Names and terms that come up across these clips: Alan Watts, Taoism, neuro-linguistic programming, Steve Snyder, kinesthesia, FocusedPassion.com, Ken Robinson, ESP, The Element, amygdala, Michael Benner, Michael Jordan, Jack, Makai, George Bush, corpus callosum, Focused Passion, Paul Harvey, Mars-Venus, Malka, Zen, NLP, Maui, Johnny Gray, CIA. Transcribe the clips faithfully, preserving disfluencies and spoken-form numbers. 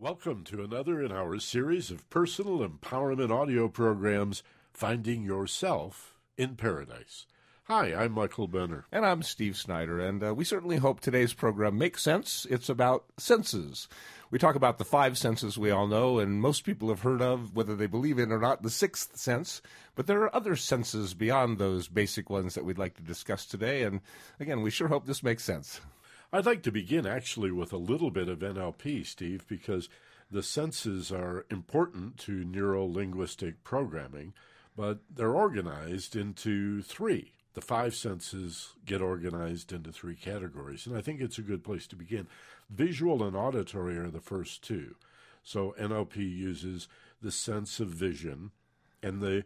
Welcome to another in our series of personal empowerment audio programs, Finding Yourself in Paradise. Hi, I'm Michael Benner. And I'm Steve Snyder, and uh, we certainly hope today's program makes sense. It's about senses. We talk about the five senses we all know, and most people have heard of, whether they believe it or not, the sixth sense. But there are other senses beyond those basic ones that we'd like to discuss today, and again, we sure hope this makes sense. I'd like to begin actually with a little bit of N L P, Steve, because the senses are important to neuro-linguistic programming, but they're organized into three. The five senses get organized into three categories, and I think it's a good place to begin. Visual and auditory are the first two. So N L P uses the sense of vision and the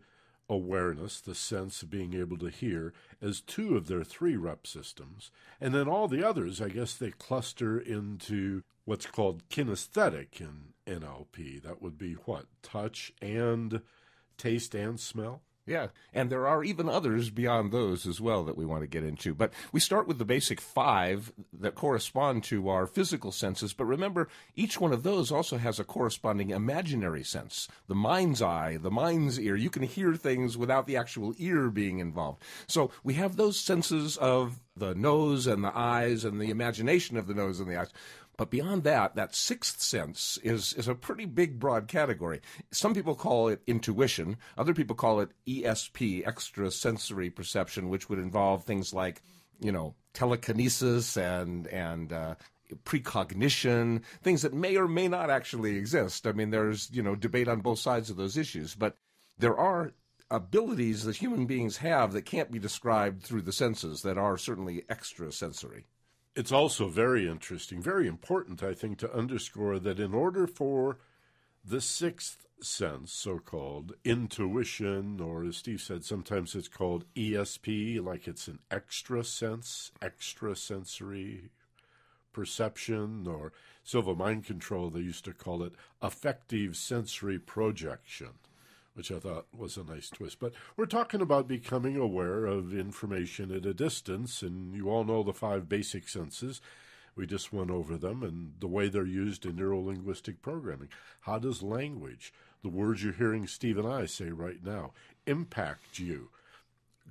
awareness, the sense of being able to hear, as two of their three rep systems. And then all the others, I guess they cluster into what's called kinesthetic in N L P. That would be what? Touch and taste and smell? Yeah, and there are even others beyond those as well that we want to get into. But we start with the basic five that correspond to our physical senses. But remember, each one of those also has a corresponding imaginary sense. The mind's eye, the mind's ear. You can hear things without the actual ear being involved. So we have those senses of the nose and the eyes and the imagination of the nose and the eyes. But beyond that, that sixth sense is, is a pretty big, broad category. Some people call it intuition. Other people call it E S P, extrasensory perception, which would involve things like, you know, telekinesis and, and uh, precognition, things that may or may not actually exist. I mean, there's, you know, debate on both sides of those issues. But there are abilities that human beings have that can't be described through the senses that are certainly extrasensory. It's also very interesting, very important, I think, to underscore that in order for the sixth sense, so-called intuition, or as Steve said, sometimes it's called E S P, like it's an extra sense, extrasensory perception, or Silva Mind Control, they used to call it affective sensory projection, which I thought was a nice twist. But we're talking about becoming aware of information at a distance, and you all know the five basic senses. We just went over them and the way they're used in neuro-linguistic programming. How does language, the words you're hearing Steve and I say right now, impact you,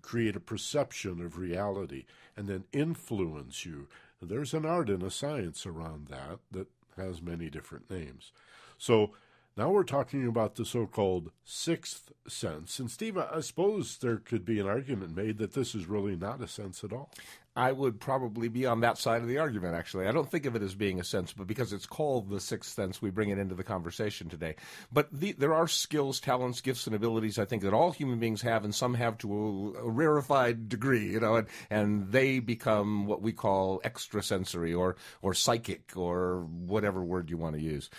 create a perception of reality, and then influence you? There's an art and a science around that that has many different names. So now we're talking about the so-called sixth sense. And Steve, I suppose there could be an argument made that this is really not a sense at all. I would probably be on that side of the argument, actually. I don't think of it as being a sense, but because it's called the sixth sense, we bring it into the conversation today. But the, there are skills, talents, gifts, and abilities, I think, that all human beings have, and some have to a, a rarefied degree, you know, and, and they become what we call extrasensory or, or psychic or whatever word you want to use.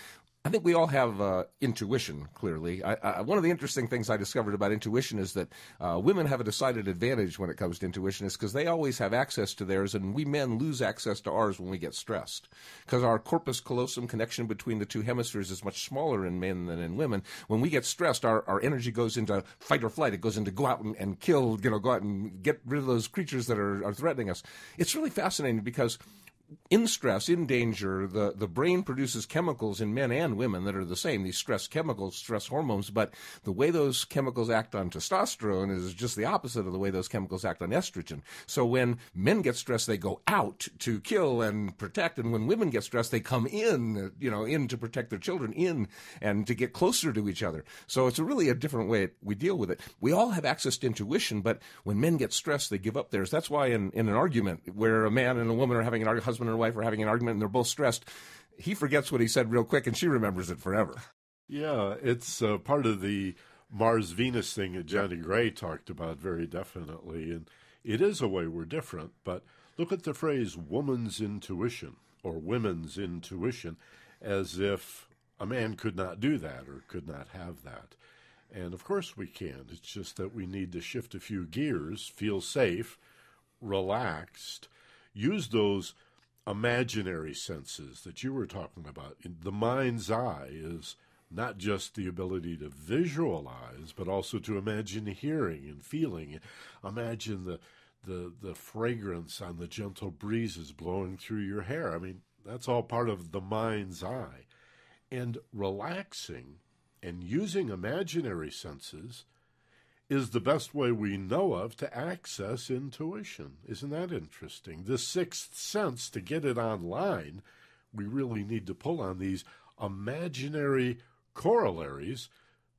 I think we all have uh, intuition, clearly. I, I, one of the interesting things I discovered about intuition is that uh, women have a decided advantage when it comes to intuition is because they always have access to theirs, and we men lose access to ours when we get stressed because our corpus callosum connection between the two hemispheres is much smaller in men than in women. When we get stressed, our, our energy goes into fight or flight. It goes into go out and, and kill, you know, go out and get rid of those creatures that are, are threatening us. It's really fascinating because in stress, in danger, the, the brain produces chemicals in men and women that are the same, these stress chemicals, stress hormones, but the way those chemicals act on testosterone is just the opposite of the way those chemicals act on estrogen. So when men get stressed, they go out to kill and protect, and when women get stressed, they come in, you know, in to protect their children, in and to get closer to each other. So it's a really a different way we deal with it. We all have access to intuition, but when men get stressed, they give up theirs. That's why in, in an argument where a man and a woman are having an argument, husband and wife are having an argument and they're both stressed, he forgets what he said real quick and she remembers it forever. Yeah, it's uh, part of the Mars-Venus thing that Johnny Gray talked about very definitely. And it is a way we're different, but look at the phrase woman's intuition or women's intuition as if a man could not do that or could not have that. And of course we can. It's just that we need to shift a few gears, feel safe, relaxed, use those imaginary senses that you were talking about. The mind's eye is not just the ability to visualize, but also to imagine hearing and feeling. Imagine the, the, the fragrance on the gentle breezes blowing through your hair. I mean, that's all part of the mind's eye. and relaxing and using imaginary senses is the best way we know of to access intuition. Isn't that interesting? The sixth sense, to get it online, we really need to pull on these imaginary corollaries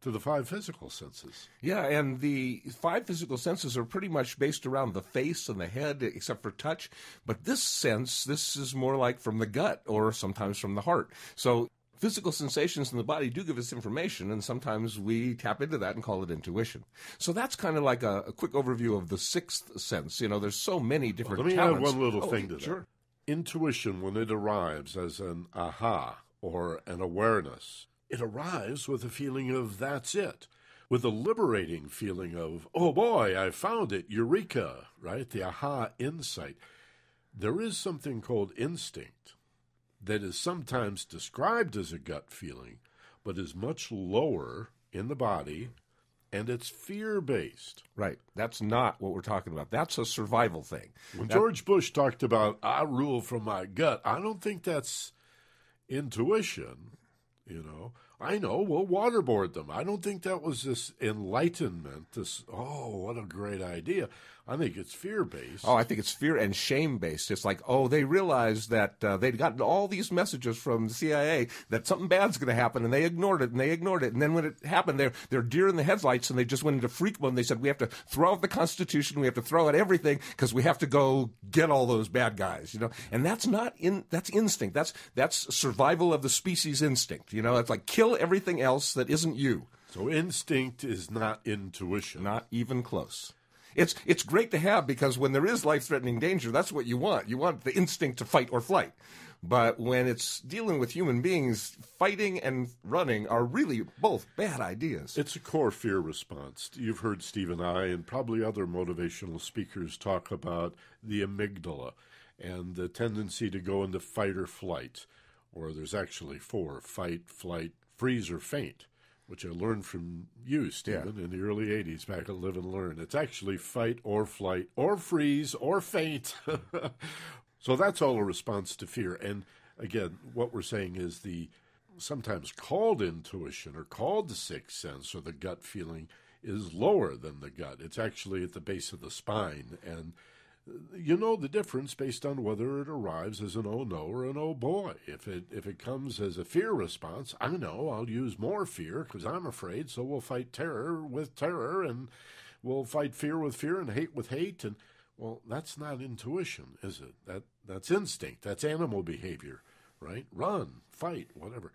to the five physical senses. Yeah, and the five physical senses are pretty much based around the face and the head, except for touch. But this sense, this is more like from the gut or sometimes from the heart. So physical sensations in the body do give us information, and sometimes we tap into that and call it intuition. So that's kind of like a, a quick overview of the sixth sense. You know, there's so many different well, let me talents. add one little oh, thing to sure. that. Intuition, when it arrives as an aha or an awareness, it arrives with a feeling of that's it, with a liberating feeling of, oh boy, I found it, eureka, right? The aha insight. There is something called instinct that is sometimes described as a gut feeling, but is much lower in the body, and it's fear-based. Right. That's not what we're talking about. That's a survival thing. When that- George Bush talked about, I rule from my gut, I don't think that's intuition. You know, I know, we'll waterboard them. I don't think that was this enlightenment, this, oh, what a great idea. I think it's fear-based. Oh, I think it's fear and shame-based. It's like, oh, they realized that uh, they'd gotten all these messages from the C I A that something bad's going to happen, and they ignored it, and they ignored it. And then when it happened, they're, they're deer in the headlights, and they just went into freak mode. And they said, we have to throw out the Constitution, we have to throw out everything, because we have to go get all those bad guys, you know. And that's not, in that's instinct. That's, that's survival of the species instinct, you know. You know, it's like kill everything else that isn't you. So instinct is not intuition. Not even close. It's it's great to have, because when there is life-threatening danger, that's what you want. You want the instinct to fight or flight. But when it's dealing with human beings, fighting and running are really both bad ideas. It's a core fear response. You've heard Steve and I and probably other motivational speakers talk about the amygdala and the tendency to go into fight or flight. Or there's actually four, fight, flight, freeze, or faint, which I learned from you, Stephen, yeah. in the early eighties back at Live and Learn. It's actually fight or flight or freeze or faint. So that's all a response to fear. And again, what we're saying is the sometimes called intuition or called the sixth sense or the gut feeling is lower than the gut. It's actually at the base of the spine, and you know the difference based on whether it arrives as an oh no or an oh boy. If it if it comes as a fear response, I know I'll use more fear because I'm afraid, so we'll fight terror with terror, and we'll fight fear with fear and hate with hate. And, well, that's not intuition, is it? That that's instinct. That's animal behavior, right? Run, fight, whatever.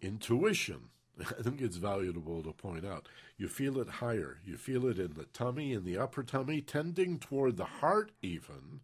Intuition, I think it's valuable to point out. You feel it higher. You feel it in the tummy, in the upper tummy, tending toward the heart even,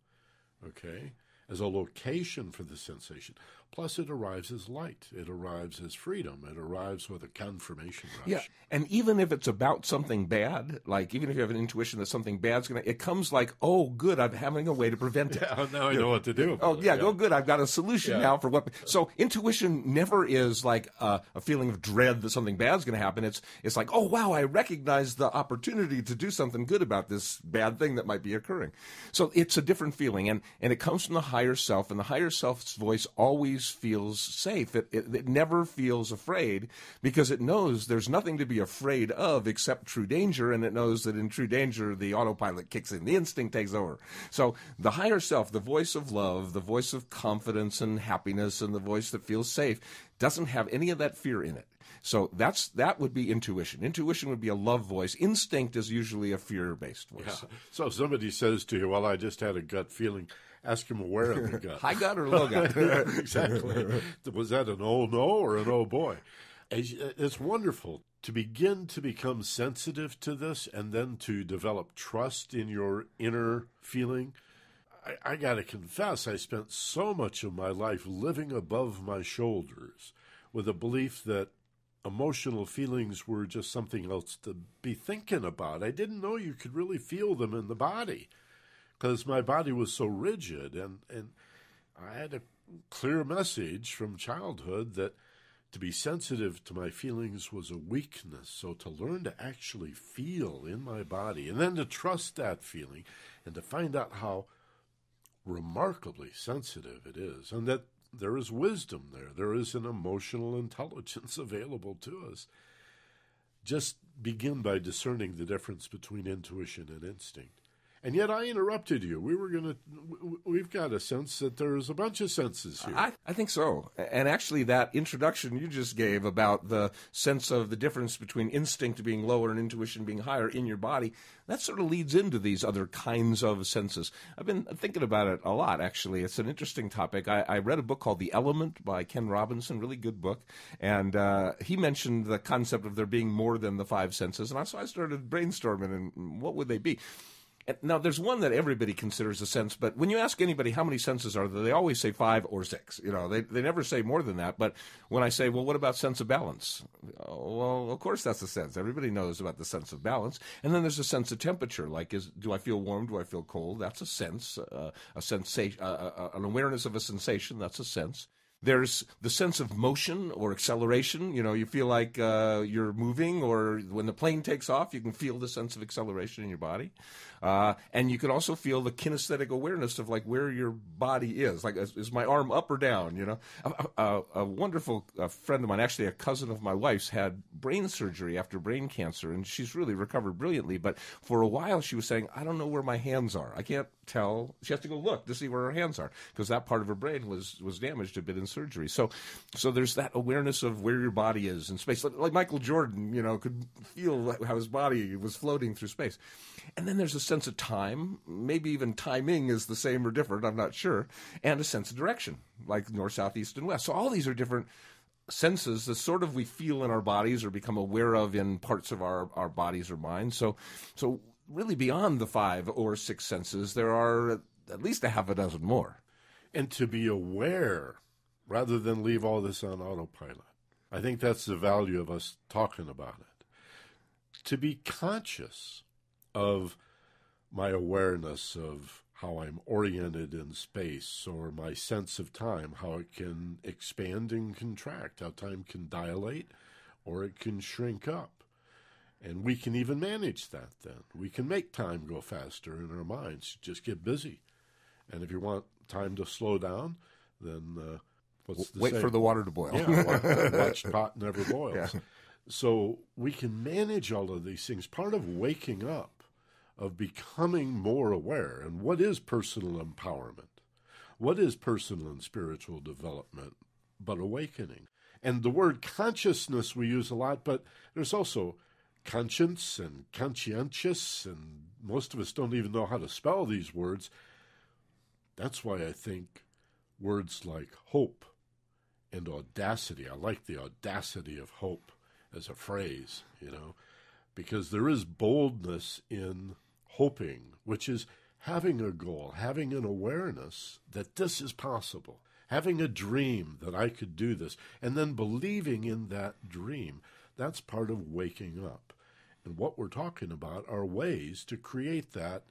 okay, as a location for the sensation. Plus, it arrives as light. It arrives as freedom. It arrives with a confirmation rush. Yeah, and even if it's about something bad, like even if you have an intuition that something bad's going to, it comes like, oh, good, I'm having a way to prevent it. Yeah, now I know what to do about it. Oh, yeah, oh, good, I've got a solution yeah. now for what. So intuition never is like a, a feeling of dread that something bad's going to happen. It's it's like, oh, wow, I recognize the opportunity to do something good about this bad thing that might be occurring. So it's a different feeling, and, and it comes from the higher self, and the higher self's voice always feels safe. It, it, it never feels afraid, because it knows there's nothing to be afraid of except true danger, and it knows that in true danger, the autopilot kicks in, the instinct takes over. So the higher self, the voice of love, the voice of confidence and happiness, and the voice that feels safe, doesn't have any of that fear in it. So that's that would be intuition. Intuition would be a love voice. Instinct is usually a fear-based voice. Yeah. So if somebody says to you, well, I just had a gut feeling, ask him where in the gut. High gut or low gut? Exactly. Was that an oh no or an oh boy? It's wonderful to begin to become sensitive to this and then to develop trust in your inner feeling. I, I got to confess, I spent so much of my life living above my shoulders with a belief that emotional feelings were just something else to be thinking about. I didn't know you could really feel them in the body because my body was so rigid. And, and I had a clear message from childhood that to be sensitive to my feelings was a weakness. So to learn to actually feel in my body and then to trust that feeling and to find out how remarkably sensitive it is, and that there is wisdom there. There is an emotional intelligence available to us. Just begin by discerning the difference between intuition and instinct. And yet I interrupted you. We were going to, we've got a sense that there's a bunch of senses here. I, I think so. And actually that introduction you just gave about the sense of the difference between instinct being lower and intuition being higher in your body, that sort of leads into these other kinds of senses. I've been thinking about it a lot, actually. It's an interesting topic. I, I read a book called The Element by Ken Robinson, really good book. And uh, he mentioned the concept of there being more than the five senses. And so I started brainstorming, and what would they be? Now, there's one that everybody considers a sense, but when you ask anybody how many senses are there, they always say five or six. You know, they they never say more than that. But when I say, well, what about sense of balance? Oh, well, of course that's a sense. Everybody knows about the sense of balance. And then there's a sense of temperature, like is do I feel warm? Do I feel cold? That's a sense. Uh, a sensation, uh, uh, an awareness of a sensation. That's a sense. There's the sense of motion or acceleration. You know, you feel like uh, you're moving, or when the plane takes off, you can feel the sense of acceleration in your body. Uh, and you can also feel the kinesthetic awareness of, like, where your body is. Like, is, is my arm up or down, you know? A, a, a wonderful a friend of mine, actually a cousin of my wife's, had brain surgery after brain cancer, and she's really recovered brilliantly. But for a while, she was saying, I don't know where my hands are. I can't tell. She has to go look to see where her hands are, because that part of her brain was, was damaged a bit in surgery. So so there's that awareness of where your body is in space. Like, like Michael Jordan, you know, could feel how his body was floating through space. And then there's a sense of time. Maybe even timing is the same or different, I'm not sure. And a sense of direction, like north, south, east, and west. So all these are different senses that sort of we feel in our bodies or become aware of in parts of our, our bodies or minds. So, so really beyond the five or six senses, there are at least a half a dozen more. And to be aware, rather than leave all this on autopilot. I think that's the value of us talking about it. To be conscious of my awareness of how I'm oriented in space, or my sense of time, how it can expand and contract, how time can dilate or it can shrink up. And we can even manage that then. We can make time go faster in our minds. Just get busy. And if you want time to slow down, then... Uh, What's the Wait same? for the water to boil. Yeah, watch, watch pot never boils. Yeah. So we can manage all of these things. Part of waking up, of becoming more aware. And what is personal empowerment? What is personal and spiritual development but awakening? And the word consciousness we use a lot, but there's also conscience and conscientious, and most of us don't even know how to spell these words. That's why I think words like hope and audacity. I like the audacity of hope as a phrase, you know, because there is boldness in hoping, which is having a goal, having an awareness that this is possible, having a dream that I could do this, and then believing in that dream. That's part of waking up. And what we're talking about are ways to create that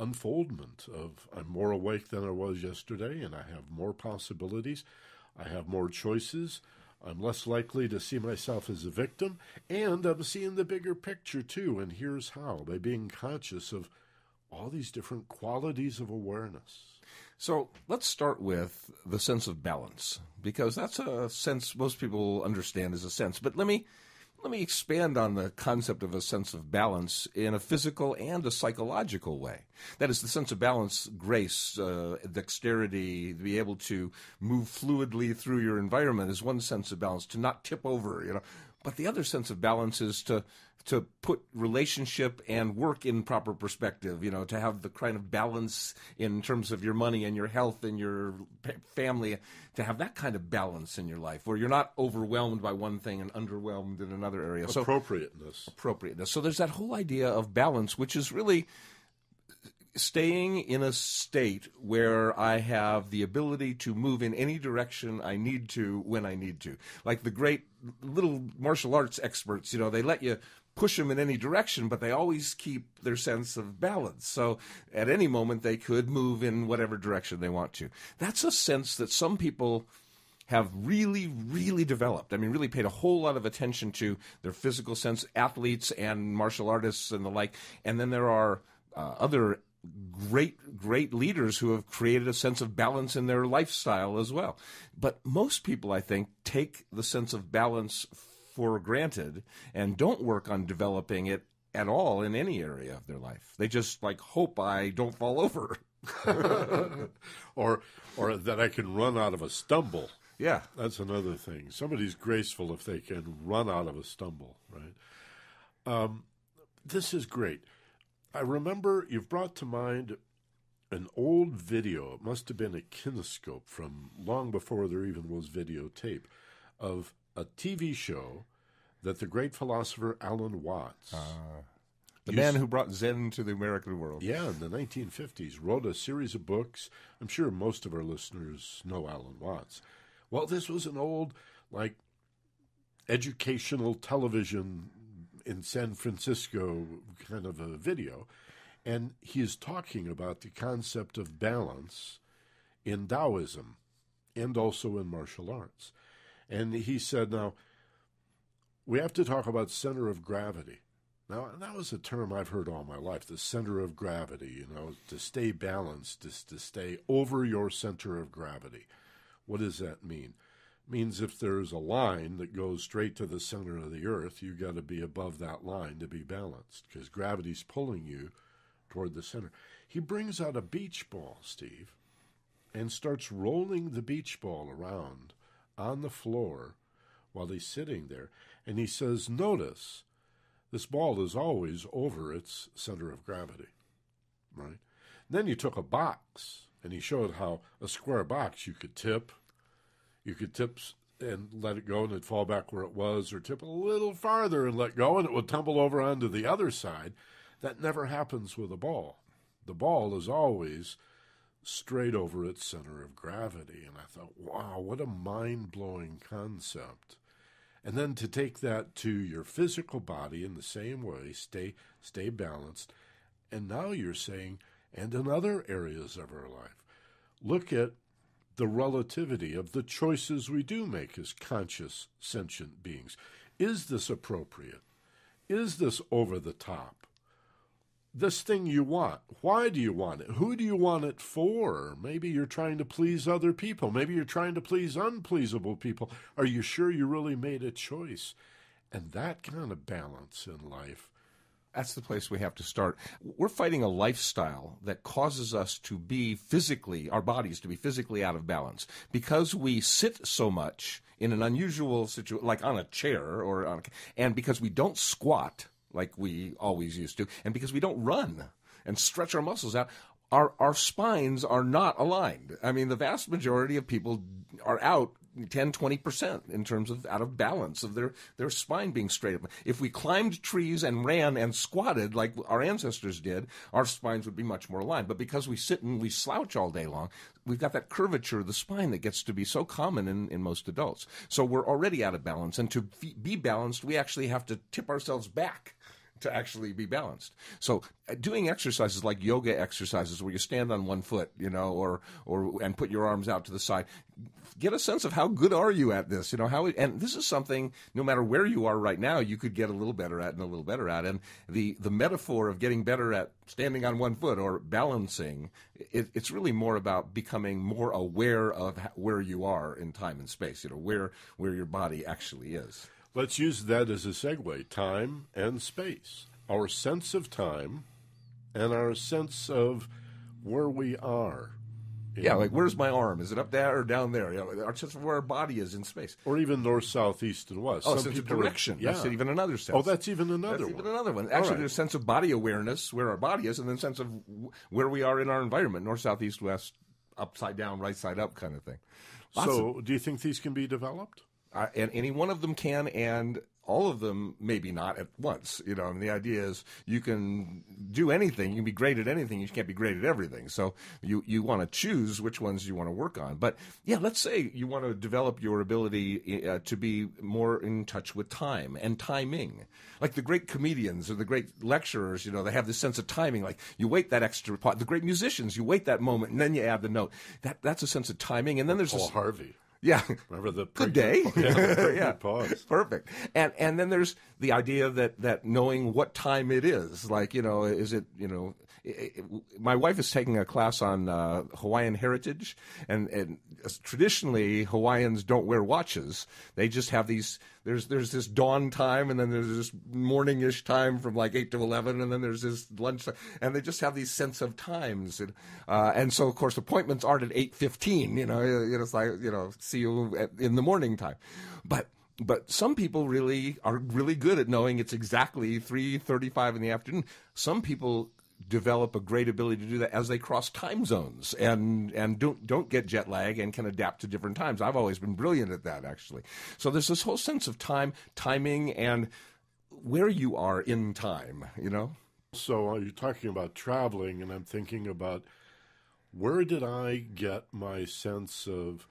unfoldment of I'm more awake than I was yesterday, and I have more possibilities, I have more choices, I'm less likely to see myself as a victim, and I'm seeing the bigger picture too, and here's how, by being conscious of all these different qualities of awareness. So let's start with the sense of balance, because that's a sense most people understand as a sense, but let me Let me expand on the concept of a sense of balance in a physical and a psychological way. That is, the sense of balance, grace, uh, dexterity, to be able to move fluidly through your environment is one sense of balance, to not tip over, you know. But the other sense of balance is to to put relationship and work in proper perspective, you know, to have the kind of balance in terms of your money and your health and your family, to have that kind of balance in your life where you're not overwhelmed by one thing and underwhelmed in another area. Appropriateness. So, appropriateness. So there's that whole idea of balance, which is really staying in a state where I have the ability to move in any direction I need to when I need to. Like the great little martial arts experts, you know, they let you push them in any direction, but they always keep their sense of balance. So at any moment, they could move in whatever direction they want to. That's a sense that some people have really, really developed. I mean, really paid a whole lot of attention to their physical sense, athletes and martial artists and the like. And then there are uh, other great, great leaders who have created a sense of balance in their lifestyle as well. But most people, I think, take the sense of balance for granted and don't work on developing it at all in any area of their life. They just like hope I don't fall over. or or that I can run out of a stumble. Yeah. That's another thing. Somebody's graceful if they can run out of a stumble, right? Um, this is great. I remember you've brought to mind an old video. It must have been a kinescope from long before there even was videotape, of a T V show that the great philosopher Alan Watts, uh, the man who brought Zen to the American world. Yeah, in the nineteen fifties, wrote a series of books. I'm sure most of our listeners know Alan Watts. Well, this was an old, like, educational television in San Francisco kind of a video. And he is talking about the concept of balance in Taoism and also in martial arts. And he said, now, we have to talk about center of gravity. Now, and that was a term I've heard all my life, the center of gravity, you know, to stay balanced is to stay over your center of gravity. What does that mean? It means if there's a line that goes straight to the center of the earth, you've got to be above that line to be balanced because gravity's pulling you toward the center. He brings out a beach ball, Steve, and starts rolling the beach ball around on the floor while he's sitting there, and he says, notice, this ball is always over its center of gravity, right? Then you took a box, and he showed how a square box you could tip, you could tip and let it go, and it'd fall back where it was, or tip a little farther and let go, and it would tumble over onto the other side. That never happens with a ball. The ball is always straight over its center of gravity, and I thought, wow, what a mind-blowing concept. And then to take that to your physical body in the same way, stay stay balanced. And now you're saying, and in other areas of our life, look at the relativity of the choices we do make as conscious, sentient beings. Is this appropriate? Is this over the top? This thing you want, why do you want it? Who do you want it for? Maybe you're trying to please other people. Maybe you're trying to please unpleasable people. Are you sure you really made a choice? And that kind of balance in life. That's the place we have to start. We're fighting a lifestyle that causes us to be physically, our bodies to be physically out of balance. Because we sit so much in an unusual situation, like on a chair, or on a, and because we don't squat like we always used to, and because we don't run and stretch our muscles out, our our spines are not aligned. I mean, the vast majority of people are out ten, twenty percent in terms of out of balance of their, their spine being straight up. If we climbed trees and ran and squatted like our ancestors did, our spines would be much more aligned. But because we sit and we slouch all day long, we've got that curvature of the spine that gets to be so common in, in most adults. So we're already out of balance. And to be balanced, we actually have to tip ourselves back to actually be balanced. So doing exercises like yoga exercises where you stand on one foot, you know, or or and put your arms out to the side, get a sense of how good are you at this, you know, how it, and this is something no matter where you are right now, you could get a little better at and a little better at. And the the metaphor of getting better at standing on one foot or balancing, it, it's really more about becoming more aware of how, where you are in time and space, you know, where where your body actually is. Let's use that as a segue, time and space. Our sense of time and our sense of where we are. Yeah, like where's my arm? Is it up there or down there? You know, our sense of where our body is in space. Or even north, south, east, and west. Oh, Some sense of direction. Are, yeah. That's even another sense. Oh, that's even another that's one. That's even another one. Actually, right. There's a sense of body awareness, where our body is, and then sense of where we are in our environment, north, south, east, west, upside down, right side up kind of thing. Lots so of, do you think these can be developed? Uh, and any one of them can, and all of them maybe not at once. You know, and the idea is you can do anything. You can be great at anything. You can't be great at everything. So you, you want to choose which ones you want to work on. But, yeah, let's say you want to develop your ability uh, to be more in touch with time and timing. Like the great comedians or the great lecturers, you know, they have this sense of timing. Like you wait that extra part. The great musicians, you wait that moment, and then you add the note. That That's a sense of timing. And then there's Paul Harvey. Yeah. Remember the good day. Yeah. Yeah. Pause. Perfect. And and then there's the idea that, that knowing what time it is, like, you know, is it, you know, it, it, my wife is taking a class on uh, Hawaiian heritage, and, and traditionally Hawaiians don't wear watches. They just have these. There's there's this dawn time, and then there's this morningish time from like eight to eleven, and then there's this lunch time, and they just have these sense of times, and uh, and so of course appointments aren't at eight fifteen. You know, it's like you know, see you at, in the morning time, but. But some people really are really good at knowing it's exactly three thirty-five in the afternoon. Some people develop a great ability to do that as they cross time zones and, and don't, don't get jet lag and can adapt to different times. I've always been brilliant at that, actually. So there's this whole sense of time, timing, and where you are in time, you know? So you're talking about traveling, and I'm thinking about where did I get my sense of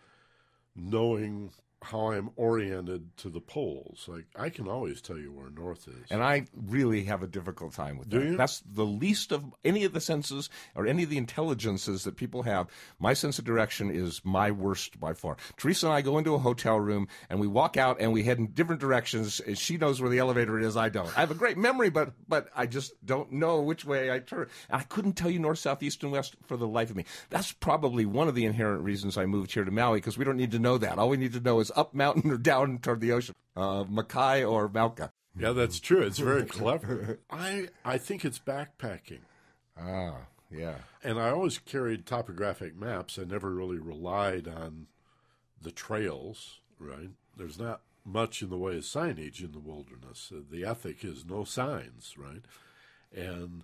knowing how I'm oriented to the poles. Like, I can always tell you where north is. And I really have a difficult time with that. Do you? That's the least of any of the senses or any of the intelligences that people have. My sense of direction is my worst by far. Teresa and I go into a hotel room, and we walk out, and we head in different directions. She knows where the elevator is. I don't. I have a great memory, but but I just don't know which way I turn. And I couldn't tell you north, south, east, and west for the life of me. That's probably one of the inherent reasons I moved here to Maui, because we don't need to know that. All we need to know is up mountain or down toward the ocean, uh, Makai or Malka. Yeah, that's true. It's very clever. I I think it's backpacking. Ah, yeah. And I always carried topographic maps. I never really relied on the trails, right? There's not much in the way of signage in the wilderness. The ethic is no signs, right? And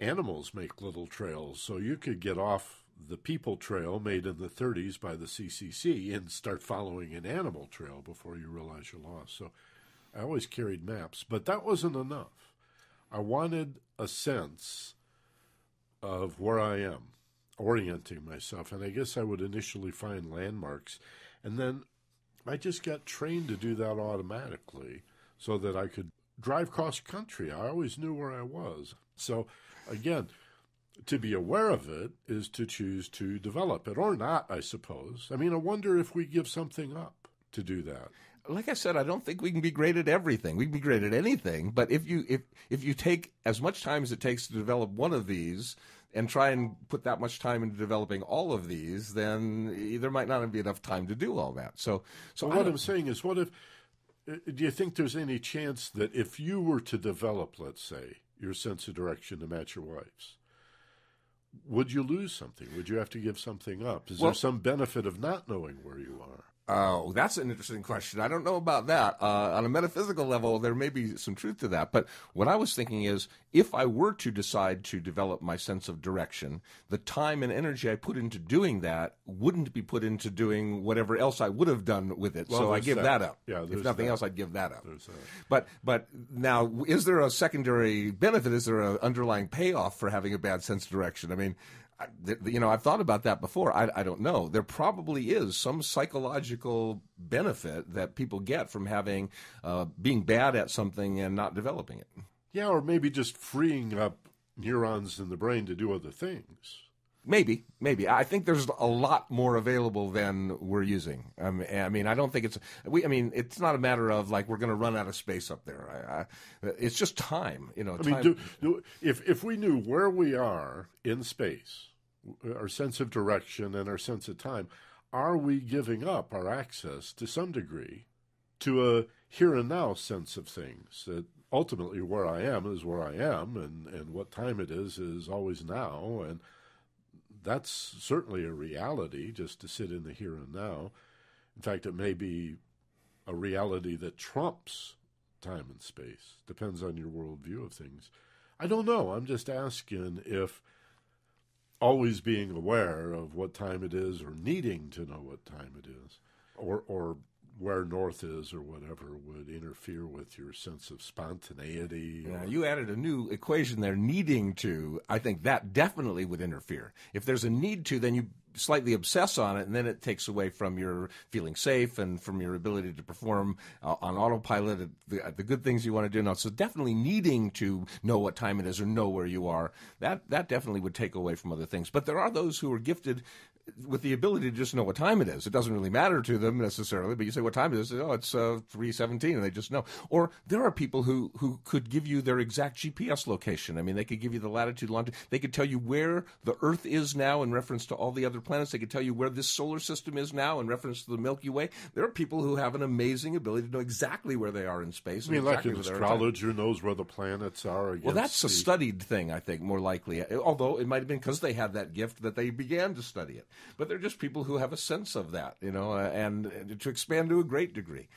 animals make little trails, so you could get off the people trail made in the thirties by the C C C and start following an animal trail before you realize you're lost. So I always carried maps, but that wasn't enough. I wanted a sense of where I am, orienting myself, and I guess I would initially find landmarks. And then I just got trained to do that automatically so that I could drive cross country. I always knew where I was. So again, to be aware of it is to choose to develop it, or not, I suppose. I mean, I wonder if we give something up to do that. Like I said, I don't think we can be great at everything. We can be great at anything, but if you if if you take as much time as it takes to develop one of these and try and put that much time into developing all of these, then there might not be enough time to do all that. So, so well, what I'm saying is, what if, do you think there's any chance that if you were to develop, let's say, your sense of direction to match your wife's, would you lose something? Would you have to give something up? Is well, there some benefit of not knowing where you are? Oh, that's an interesting question. I don't know about that. Uh, on a metaphysical level, there may be some truth to that. But what I was thinking is, if I were to decide to develop my sense of direction, the time and energy I put into doing that wouldn't be put into doing whatever else I would have done with it. Well, so I give that, that up. Yeah, if nothing that. else, I'd give that up. That. But but now, is there a secondary benefit? Is there an underlying payoff for having a bad sense of direction? I mean, I, you know, I've thought about that before. I, I don't know. There probably is some psychological benefit that people get from having uh, being bad at something and not developing it. Yeah, or maybe just freeing up neurons in the brain to do other things. Maybe, maybe. I think there's a lot more available than we're using. Um, I mean, I don't think it's. We, I mean, it's not a matter of like we're going to run out of space up there. I, I, it's just time, you know. I time. mean, do, do, if if we knew where we are in space, our sense of direction and our sense of time, are we giving up our access to some degree to a here and now sense of things? That ultimately, where I am is where I am, and and what time it is is always now, and that's certainly a reality, just to sit in the here and now. In fact, it may be a reality that trumps time and space. Depends on your worldview of things. I don't know. I'm just asking if always being aware of what time it is, or needing to know what time it is, or, or where north is or whatever, would interfere with your sense of spontaneity. Yeah, you added a new equation there, needing to. I think that definitely would interfere. If there's a need to, then you slightly obsess on it, and then it takes away from your feeling safe and from your ability to perform uh, on autopilot at the, at the good things you want to do now. So definitely needing to know what time it is or know where you are, that, that definitely would take away from other things. But there are those who are gifted with the ability to just know what time it is. It doesn't really matter to them necessarily, but you say what time it is, oh, it's uh, three seventeen, and they just know. Or there are people who, who could give you their exact G P S location. I mean, they could give you the latitude, longitude. They could tell you where the Earth is now in reference to all the other planets. They could tell you where this solar system is now in reference to the Milky Way. There are people who have an amazing ability to know exactly where they are in space. I mean, exactly, like an astrologer knows where the planets are. Well, that's the... a studied thing, I think, more likely, although it might have been because they had that gift that they began to study it. But they're just people who have a sense of that, you know, uh, and uh, to expand to a great degree.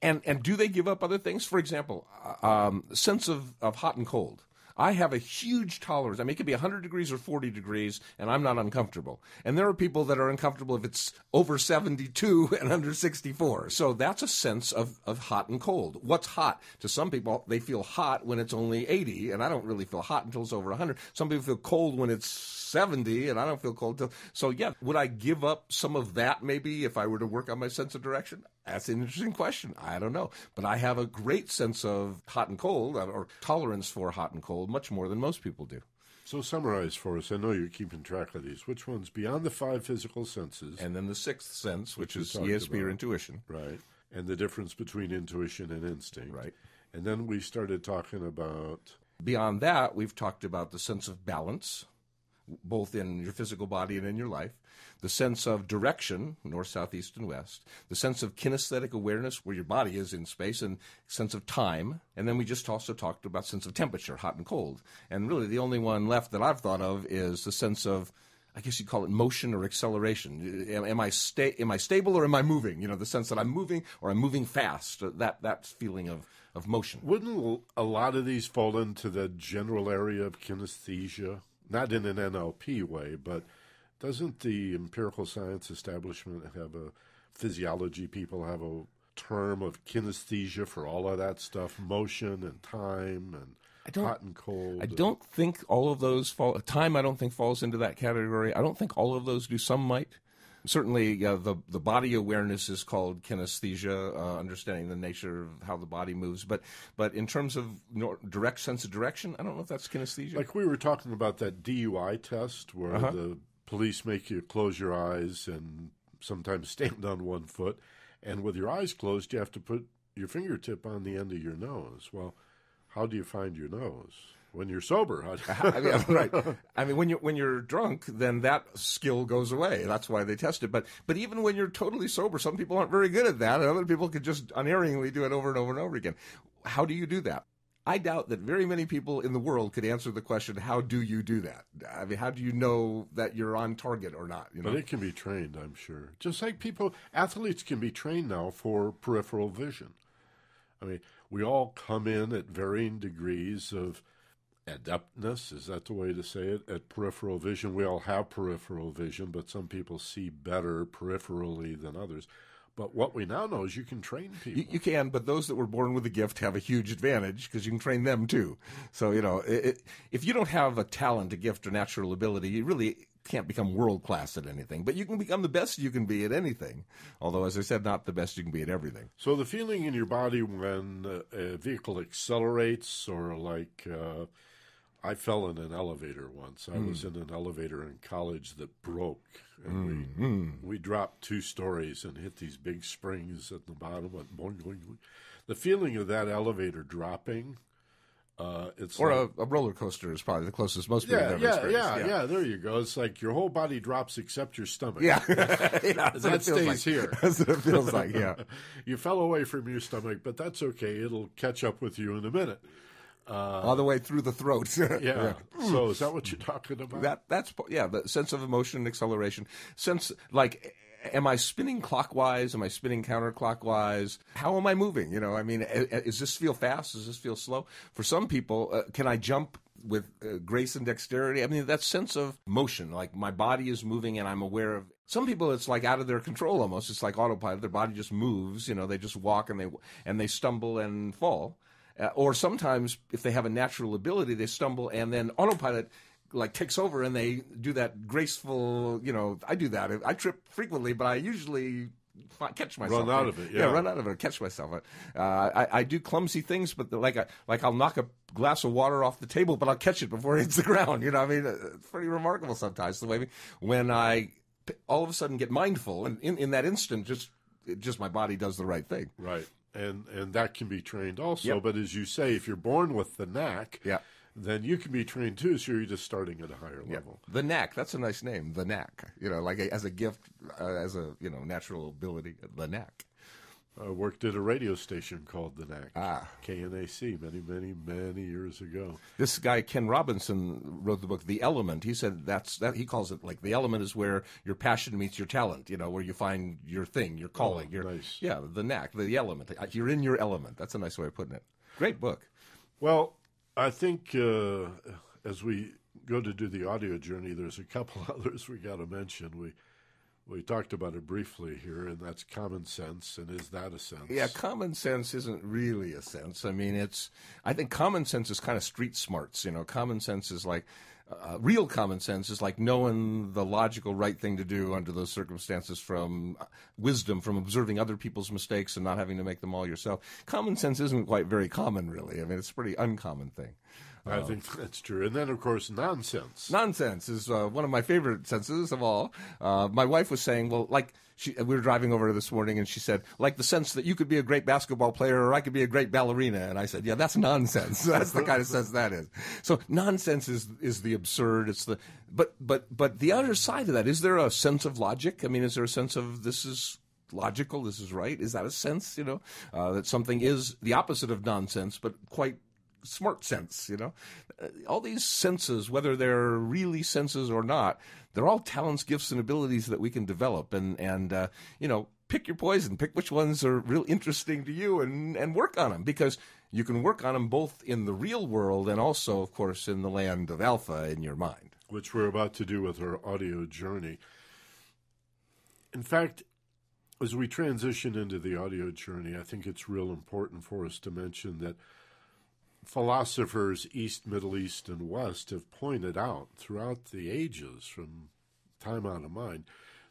And and do they give up other things? For example, uh, um, sense of, of hot and cold. I have a huge tolerance. I mean, it could be one hundred degrees or forty degrees, and I'm not uncomfortable. And there are people that are uncomfortable if it's over seventy-two and under sixty-four. So that's a sense of, of hot and cold. What's hot? To some people, they feel hot when it's only eighty, and I don't really feel hot until it's over one hundred. Some people feel cold when it's seventy, and I don't feel cold till. So, yeah, would I give up some of that maybe if I were to work on my sense of direction? That's an interesting question. I don't know. But I have a great sense of hot and cold, or tolerance for hot and cold, much more than most people do. So summarize for us. I know you're keeping track of these. Which one's beyond the five physical senses? And then the sixth sense, which, which is E S P, or intuition. Right. And the difference between intuition and instinct. Right. And then we started talking about... Beyond that, we've talked about the sense of balance, both in your physical body and in your life, the sense of direction, north, south, east, and west, the sense of kinesthetic awareness, where your body is in space, and sense of time. And then we just also talked about sense of temperature, hot and cold. And really the only one left that I've thought of is the sense of, I guess you'd call it motion or acceleration. Am, am I sta- am I stable or am I moving? You know, the sense that I'm moving or I'm moving fast, that, that feeling of, of motion. Wouldn't a lot of these fall into the general area of kinesthesia? Not in an N L P way, but doesn't the empirical science establishment have a physiology? People have a term of kinesthesia for all of that stuff, motion and time and I don't, hot and cold. I and, don't think all of those fall. Time, I don't think, falls into that category. I don't think all of those do. Some might. Certainly, uh, the the body awareness is called kinesthesia, uh, understanding the nature of how the body moves. But but in terms of nor- direct sense of direction, I don't know if that's kinesthesia. Like we were talking about that D U I test where uh-huh. the police make you close your eyes and sometimes stand on one foot. And with your eyes closed, you have to put your fingertip on the end of your nose. Well, how do you find your nose? When you're sober, I mean, right? I mean, when you're when you're drunk, then that skill goes away. That's why they test it. But but even when you're totally sober, some people aren't very good at that, and other people could just unerringly do it over and over and over again. How do you do that? I doubt that very many people in the world could answer the question, how do you do that? I mean, how do you know that you're on target or not? You know? But it can be trained, I'm sure. Just like people, athletes can be trained now for peripheral vision. I mean, we all come in at varying degrees of adeptness, is that the way to say it, at peripheral vision. We all have peripheral vision, but some people see better peripherally than others. But what we now know is you can train people. You, you can, but those that were born with a gift have a huge advantage because you can train them too. So, you know, it, it, if you don't have a talent, a gift, or natural ability, you really can't become world-class at anything. But you can become the best you can be at anything. Although, as I said, not the best you can be at everything. So the feeling in your body when a vehicle accelerates or like... Uh, I fell in an elevator once. I mm. was in an elevator in college that broke, and we mm. we dropped two stories and hit these big springs at the bottom. And boing, boing, boing. The feeling of that elevator dropping, uh, it's or like, a, a roller coaster is probably the closest most people yeah, have ever yeah, experienced. Yeah, yeah, yeah. There you go. It's like your whole body drops except your stomach. Yeah, yeah that it stays like. Here. That's what it feels like. Yeah, you fell away from your stomach, but that's okay. It'll catch up with you in a minute. Uh, All the way through the throat. yeah. yeah. So is that what you're talking about? That that's yeah. The sense of emotion, acceleration, sense like, am I spinning clockwise? Am I spinning counterclockwise? How am I moving? You know, I mean, is this feel fast? Does this feel slow? For some people, uh, can I jump with uh, grace and dexterity? I mean, that sense of motion, like my body is moving and I'm aware of. Some people, it's like out of their control almost. It's like autopilot. Their body just moves. You know, they just walk and they and they stumble and fall. Uh, or sometimes, if they have a natural ability, they stumble and then autopilot like takes over and they do that graceful, you know, I do that. I trip frequently, but I usually fi- catch myself. Run out of it, yeah. Yeah, run out of it, catch myself. Uh, I, I do clumsy things, but like I, like I'll knock a glass of water off the table, but I'll catch it before it hits the ground. You know what I mean? It's pretty remarkable sometimes the way we, when I... all of a sudden get mindful, and in, in that instant, just just my body does the right thing. Right, and and that can be trained also. Yep. But as you say, if you're born with the knack, yeah. then you can be trained too. So you're just starting at a higher level. Yeah. The knack, that's a nice name. The knack, you know, like a, as a gift, uh, as a you know natural ability. The knack. I worked at a radio station called The Knack, ah. K N A C, many, many, many years ago. This guy, Ken Robinson, wrote the book, The Element. He said that's that he calls it like the element is where your passion meets your talent, you know, where you find your thing, your calling. Oh, your, nice. Yeah, The Knack, The Element. You're in your element. That's a nice way of putting it. Great book. Well, I think uh, as we go to do the audio journey, there's a couple others we got to mention. We We talked about it briefly here, and that's common sense. And is that a sense? Yeah, common sense isn't really a sense. I mean, it's. I think common sense is kind of street smarts. You know, common sense is like uh, real common sense is like knowing the logical right thing to do under those circumstances from wisdom, from observing other people's mistakes and not having to make them all yourself. Common sense isn't quite very common, really. I mean, it's a pretty uncommon thing. I think that's true. And then, of course, nonsense. Nonsense is uh, one of my favorite senses of all. Uh, my wife was saying, well, like she, we were driving over this morning, and she said, like the sense that you could be a great basketball player or I could be a great ballerina. And I said, yeah, that's nonsense. That's the kind of sense that is. So nonsense is is the absurd. It's the but but but the other side of that, is there a sense of logic? I mean, is there a sense of this is logical, this is right? Is that a sense, you know, uh, that something is the opposite of nonsense, but quite smart sense, you know? All these senses, whether they're really senses or not, they're all talents, gifts, and abilities that we can develop. And, and uh, you know, pick your poison. Pick which ones are real interesting to you and, and work on them, because you can work on them both in the real world and also, of course, in the land of alpha in your mind. Which we're about to do with our audio journey. In fact, as we transition into the audio journey, I think it's real important for us to mention that philosophers East, Middle East, and West have pointed out throughout the ages, from time out of mind,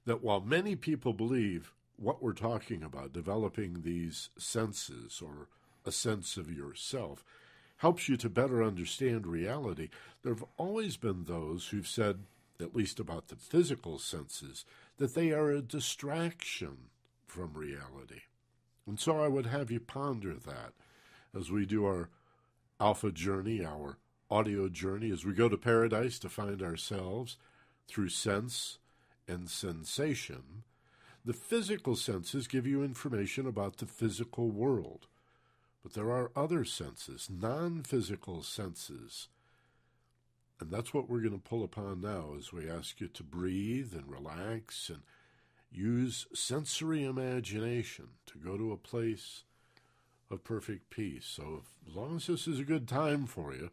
that while many people believe what we're talking about, developing these senses or a sense of yourself, helps you to better understand reality, there have always been those who've said, at least about the physical senses, that they are a distraction from reality. And so I would have you ponder that as we do our Alpha journey, our audio journey, as we go to paradise to find ourselves through sense and sensation. The physical senses give you information about the physical world, but there are other senses, non-physical senses, and that's what we're going to pull upon now as we ask you to breathe and relax and use sensory imagination to go to a place of perfect peace. So as long as this is a good time for you,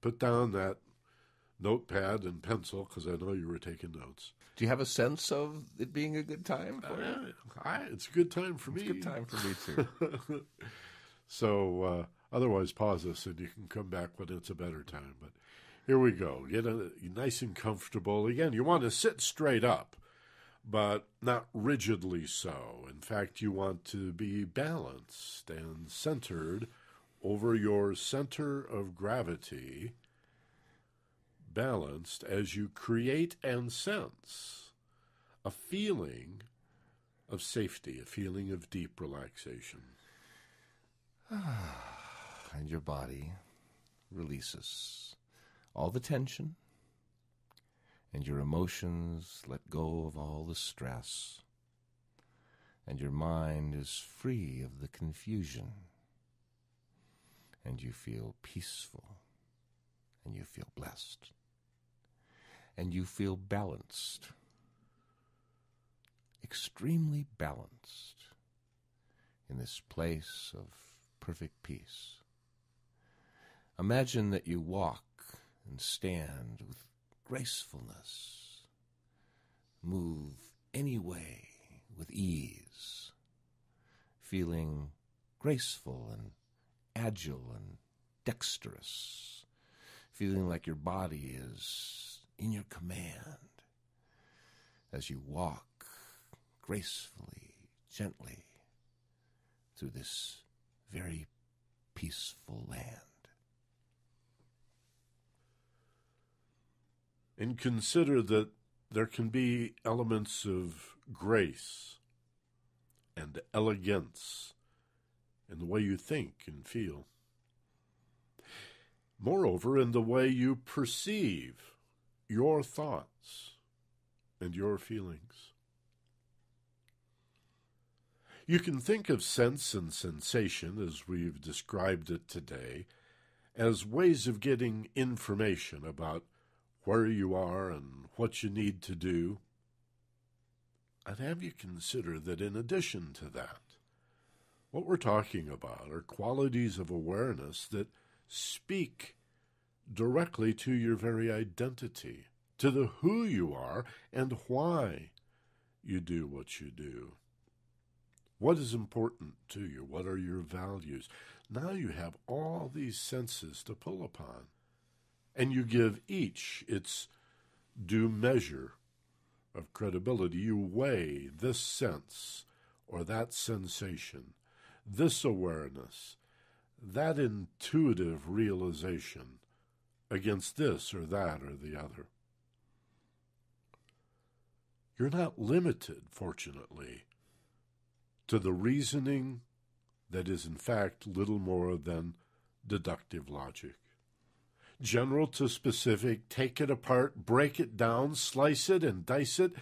put down that notepad and pencil, because I know you were taking notes. Do you have a sense of it being a good time for uh, you? I, it's a good time for it's me. It's a good time for me, too. So uh, otherwise, pause this, and you can come back when it's a better time. But here we go. Get a, nice and comfortable. Again, you want to sit straight up, but not rigidly so. In fact, you want to be balanced and centered over your center of gravity, balanced as you create and sense a feeling of safety, a feeling of deep relaxation. And your body releases all the tension, and your emotions let go of all the stress, and your mind is free of the confusion, and you feel peaceful, and you feel blessed, and you feel balanced, extremely balanced in this place of perfect peace. Imagine that you walk and stand with gracefulness, move any way with ease, feeling graceful and agile and dexterous, feeling like your body is in your command as you walk gracefully, gently through this very peaceful land. And consider that there can be elements of grace and elegance in the way you think and feel. Moreover, in the way you perceive your thoughts and your feelings. You can think of sense and sensation, as we've described it today, as ways of getting information about where you are and what you need to do. I'd have you consider that in addition to that, what we're talking about are qualities of awareness that speak directly to your very identity, to the who you are and why you do what you do. What is important to you? What are your values? Now you have all these senses to pull upon, and you give each its due measure of credibility. You weigh this sense or that sensation, this awareness, that intuitive realization against this or that or the other. You're not limited, fortunately, to the reasoning that is in fact little more than deductive logic. General to specific, take it apart, break it down, slice it and dice it.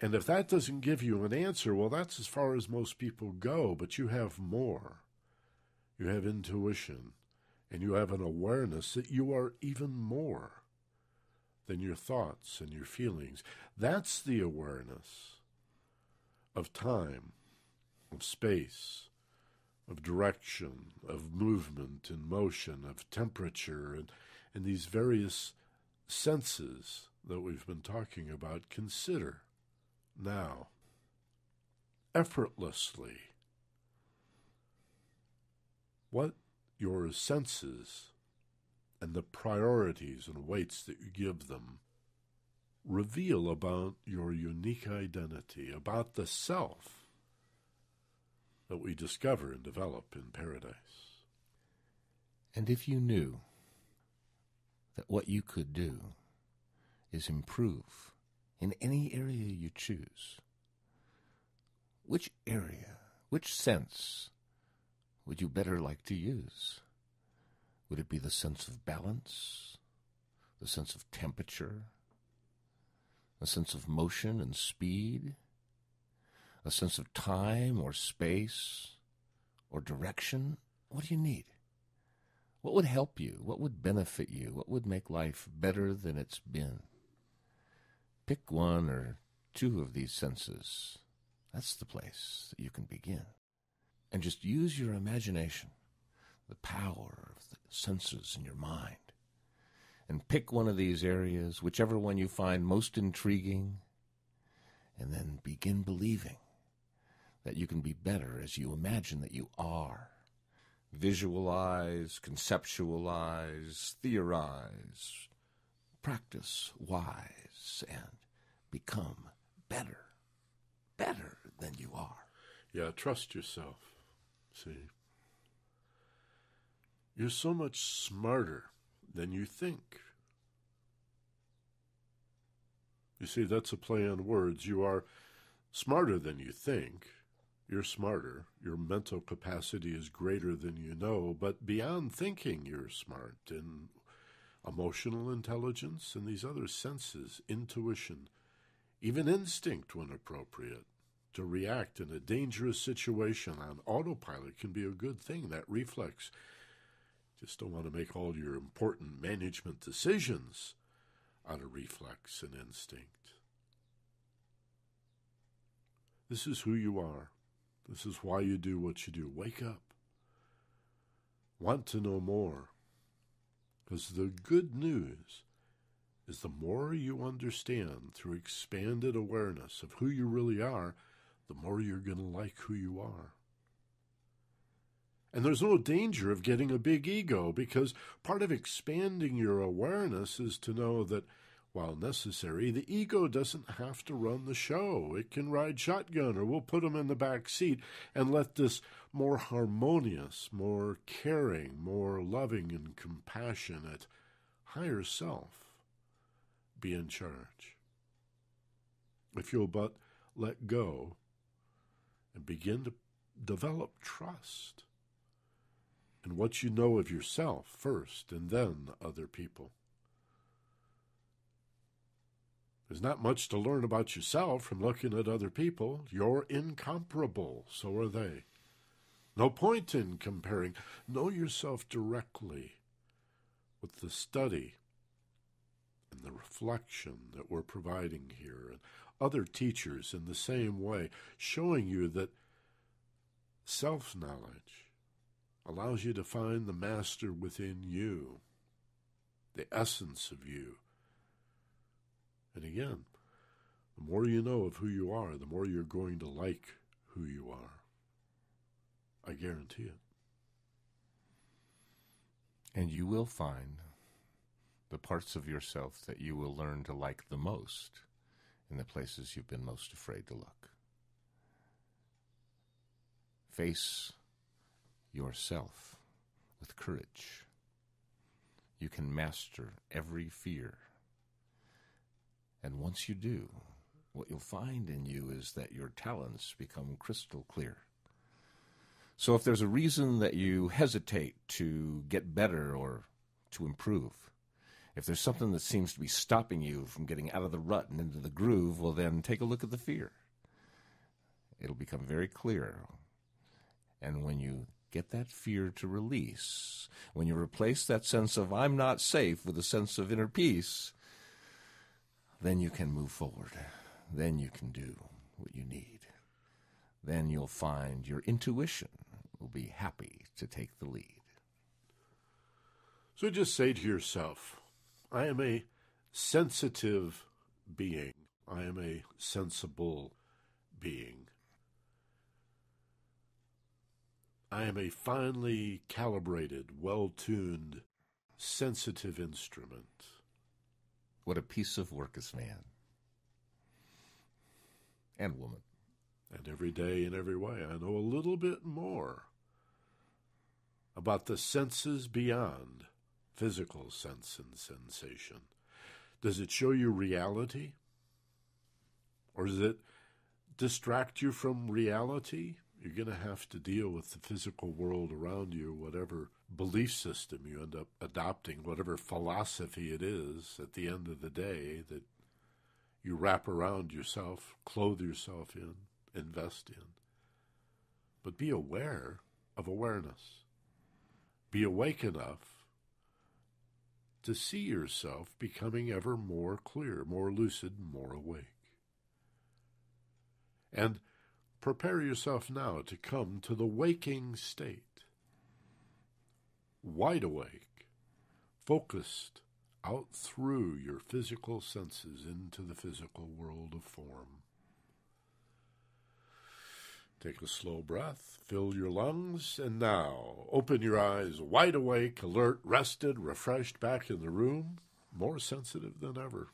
And if that doesn't give you an answer, well, that's as far as most people go, but you have more. You have intuition, and you have an awareness that you are even more than your thoughts and your feelings. That's the awareness of time, of space, of direction, of movement and motion, of temperature, and, and these various senses that we've been talking about. Consider now, effortlessly, what your senses and the priorities and weights that you give them reveal about your unique identity, about the self that we discover and develop in paradise. And if you knew that what you could do is improve in any area you choose, which area, which sense would you better like to use? Would it be the sense of balance, the sense of temperature, the sense of motion and speed, a sense of time or space or direction? What do you need? What would help you? What would benefit you? What would make life better than it's been? Pick one or two of these senses. That's the place that you can begin. And just use your imagination, the power of the senses in your mind, and pick one of these areas, whichever one you find most intriguing, and then begin believing that you can be better as you imagine that you are. Visualize, conceptualize, theorize, practice wise, and become better, better than you are. Yeah, trust yourself. See, you're so much smarter than you think. You see, that's a play on words. You are smarter than you think. You're smarter. Your mental capacity is greater than you know. But beyond thinking, you're smart in emotional intelligence and these other senses, intuition, even instinct when appropriate. To react in a dangerous situation on autopilot can be a good thing, that reflex. Just don't want to make all your important management decisions out of reflex and instinct. This is who you are. This is why you do what you do. Wake up. Want to know more. Because the good news is the more you understand through expanded awareness of who you really are, the more you're going to like who you are. And there's no danger of getting a big ego, because part of expanding your awareness is to know that, while necessary, the ego doesn't have to run the show. It can ride shotgun, or we'll put him in the back seat and let this more harmonious, more caring, more loving and compassionate higher self be in charge. If you'll but let go and begin to develop trust in what you know of yourself first and then other people. There's not much to learn about yourself from looking at other people. You're incomparable, so are they. No point in comparing. Know yourself directly with the study and the reflection that we're providing here, and other teachers in the same way, showing you that self-knowledge allows you to find the master within you, the essence of you. And again, the more you know of who you are, the more you're going to like who you are. I guarantee it. And you will find the parts of yourself that you will learn to like the most in the places you've been most afraid to look. Face yourself with courage. You can master every fear. And once you do, what you'll find in you is that your talents become crystal clear. So if there's a reason that you hesitate to get better or to improve, if there's something that seems to be stopping you from getting out of the rut and into the groove, well then take a look at the fear. It'll become very clear. And when you get that fear to release, when you replace that sense of I'm not safe with a sense of inner peace, then you can move forward. Then you can do what you need. Then you'll find your intuition will be happy to take the lead. So just say to yourself, I am a sensitive being. I am a sensible being. I am a finely calibrated, well-tuned, sensitive instrument. What a piece of work is man and woman. And every day in every way, I know a little bit more about the senses beyond physical sense and sensation. Does it show you reality? Or does it distract you from reality? You're going to have to deal with the physical world around you, whatever belief system you end up adopting, whatever philosophy it is at the end of the day that you wrap around yourself, clothe yourself in, invest in. But be aware of awareness. Be awake enough to see yourself becoming ever more clear, more lucid, more awake. And prepare yourself now to come to the waking state, wide awake, focused out through your physical senses into the physical world of form. Take a slow breath, fill your lungs, and now open your eyes, wide awake, alert, rested, refreshed, back in the room, more sensitive than ever.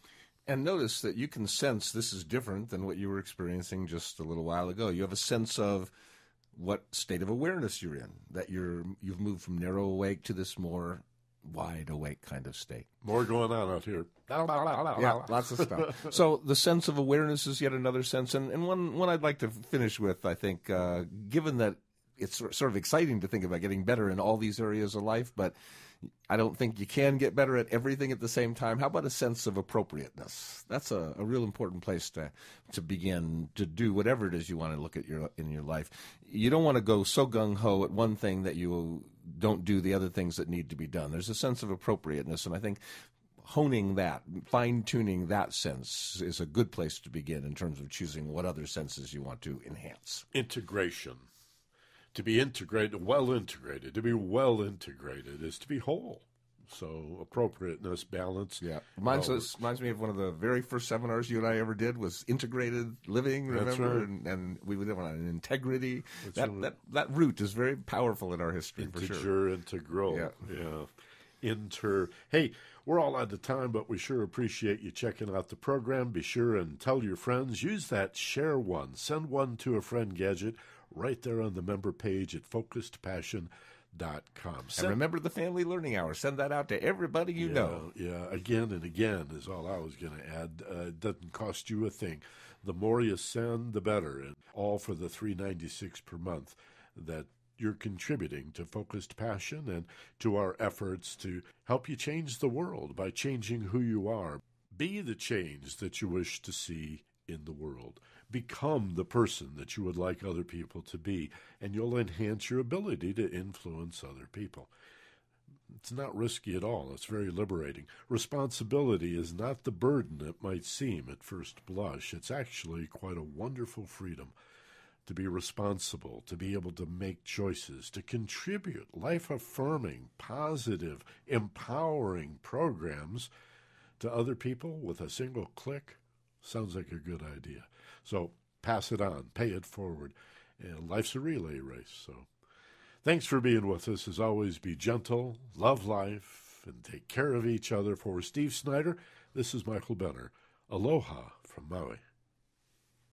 And notice that you can sense this is different than what you were experiencing just a little while ago. You have a sense of what state of awareness you're in, that you're, you've moved from narrow awake to this more wide awake kind of state. More going on out here. Yeah, lots of stuff. So the sense of awareness is yet another sense. And, and one, one I'd like to finish with, I think, uh, given that it's sort of exciting to think about getting better in all these areas of life, but I don't think you can get better at everything at the same time. How about a sense of appropriateness? That's a, a real important place to to begin to do whatever it is you want to look at your in your life. You don't want to go so gung-ho at one thing that you don't do the other things that need to be done. There's a sense of appropriateness, and I think honing that, fine-tuning that sense is a good place to begin in terms of choosing what other senses you want to enhance. Integration. To be integrated, well integrated, to be well integrated is to be whole. So appropriateness, balance. Yeah, reminds, us, reminds me of one of the very first seminars you and I ever did was integrated living. Remember, right. and, and we went on integrity. That, right. that that root is very powerful in our history. Integer, for sure. Integral. Yeah. yeah. Inter. Hey, we're all out of time, but we sure appreciate you checking out the program. Be sure and tell your friends. Use that share one, send one to a friend gadget. Right there on the member page at Focused Passion dot com. Send, and remember the Family Learning Hour. Send that out to everybody you yeah, know. Yeah, again and again is all I was going to add. Uh, it doesn't cost you a thing. the more you send, the better, and all for the three dollars and ninety-six cents per month that you're contributing to Focused Passion and to our efforts to help you change the world by changing who you are. Be the change that you wish to see in the world. Become the person that you would like other people to be, and you'll enhance your ability to influence other people. It's not risky at all. It's very liberating. Responsibility is not the burden it might seem at first blush. It's actually quite a wonderful freedom to be responsible, to be able to make choices, to contribute life-affirming, positive, empowering programs to other people with a single click. Sounds like a good idea. So pass it on, pay it forward. And life's a relay race, so... Thanks for being with us. As always, be gentle, love life, and take care of each other. For Steve Snyder, this is Michael Benner. Aloha from Maui.